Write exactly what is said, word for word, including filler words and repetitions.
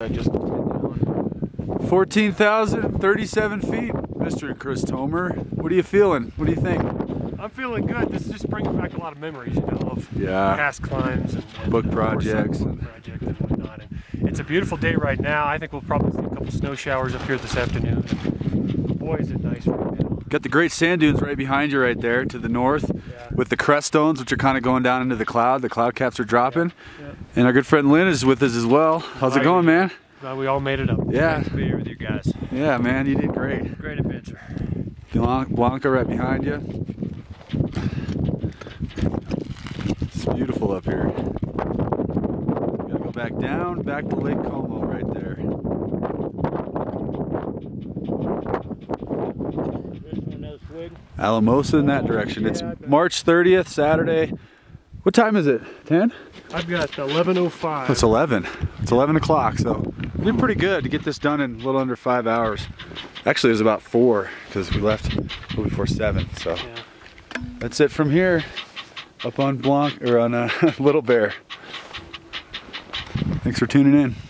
I just fourteen thousand thirty-seven feet, Mister Chris Tomer. What are you feeling? What do you think? I'm feeling good. This just brings back a lot of memories, you know, of yeah. past climbs and, and book uh, projects and project and whatnot. And it's a beautiful day right now. I think we'll probably see a couple snow showers up here this afternoon. And boy, is it nice right now. Got the Great Sand Dunes right behind you, right there to the north, yeah. with the crest stones, which are kind of going down into the cloud. The cloud caps are dropping, yeah. Yeah. and our good friend Lynn is with us as well. How's it going, man? Glad we all made it up. Yeah. Nice to be here with you guys. Yeah, man, you did great. Great adventure. Blanca right behind you. It's beautiful up here. Gotta go back down, back to Lake Como right there. Alamosa in that direction. It's March thirtieth, Saturday. What time is it? ten? I've got eleven oh five. It's eleven. It's eleven o'clock, so we did pretty good to get this done in a little under five hours. Actually, it was about four because we left a little before seven. So yeah. that's it from here, up on Blanc or on uh, Little Bear. Thanks for tuning in.